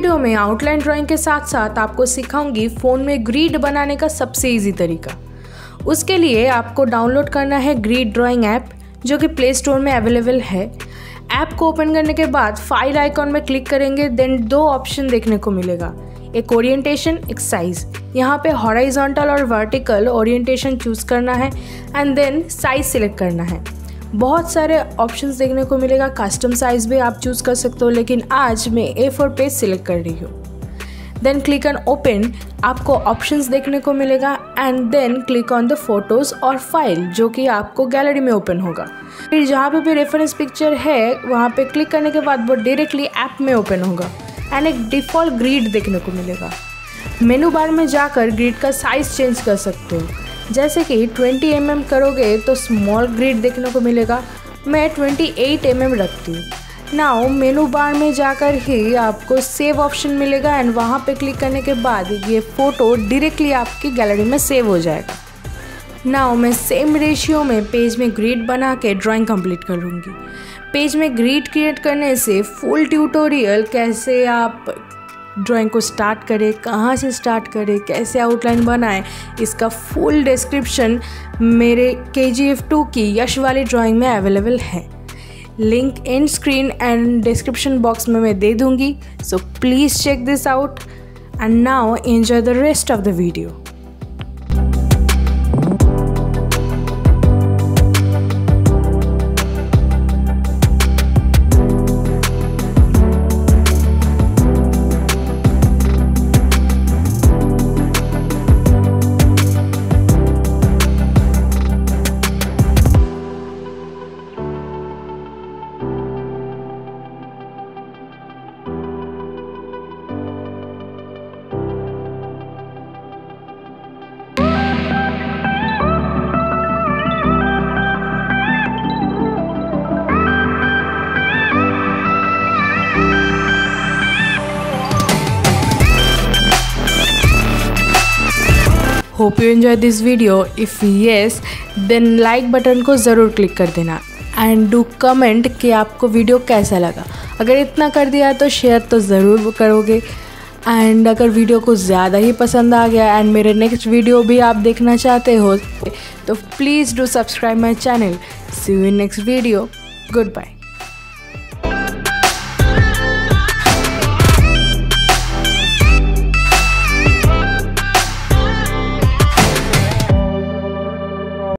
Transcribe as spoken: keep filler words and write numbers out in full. Video में outline drawing के साथ साथ आपको सिखाऊंगी फ़ोन में ग्रिड बनाने का सबसे इजी तरीका। उसके लिए आपको डाउनलोड करना है ग्रिड ड्राइंग ऐप, जो कि प्ले स्टोर में अवेलेबल है। ऐप को ओपन करने के बाद फाइल आइकॉन में क्लिक करेंगे, देन दो ऑप्शन देखने को मिलेगा, एक ओरिएंटेशन, एक साइज़। यहाँ पे हॉरिजॉन्टल और वर्टिकल ओरिएंटेशन चूज़ करना है एंड देन साइज़ सिलेक्ट करना है। बहुत सारे ऑप्शंस देखने को मिलेगा, कस्टम साइज़ भी आप चूज़ कर सकते हो, लेकिन आज मैं ए फोर पेज सिलेक्ट कर रही हूँ। देन क्लिक ऑन ओपन, आपको ऑप्शंस देखने को मिलेगा and then click on the photos और फाइल, जो कि आपको गैलरी में ओपन होगा। फिर जहाँ पे भी रेफरेंस पिक्चर है वहाँ पे क्लिक करने के बाद वो डायरेक्टली ऐप में ओपन होगा एंड एक डिफ़ॉल्ट ग्रिड देखने को मिलेगा। मेनू बार में जाकर ग्रिड का साइज़ चेंज कर सकते हो, जैसे कि बीस एम एम करोगे तो स्मॉल ग्रिड देखने को मिलेगा। मैं अट्ठाईस एम एम रखती हूँ। नाउ मेनू बार में जाकर ही आपको सेव ऑप्शन मिलेगा एंड वहाँ पे क्लिक करने के बाद ये फ़ोटो डायरेक्टली आपकी गैलरी में सेव हो जाएगा। नाउ मैं सेम रेशियो में पेज में ग्रिड बना के ड्राइंग कंप्लीट कर लूँगी। पेज में ग्रिड क्रिएट करने से फुल ट्यूटोरियल, कैसे आप ड्राइंग को स्टार्ट करें, कहाँ से स्टार्ट करें, कैसे आउटलाइन बनाएं, इसका फुल डिस्क्रिप्शन मेरे के जी एफ टू की यश वाली ड्राइंग में अवेलेबल है। Link in screen and description box में मैं दे दूंगी, so please check this out and now enjoy the rest of the video. Hope you enjoy this video. If yes then like button को ज़रूर click कर देना and do comment कि आपको वीडियो कैसा लगा। अगर इतना कर दिया तो शेयर तो ज़रूर करोगे एंड अगर वीडियो को ज़्यादा ही पसंद आ गया एंड मेरे नेक्स्ट वीडियो भी आप देखना चाहते हो तो please do subscribe my channel. See you in next video. Good bye.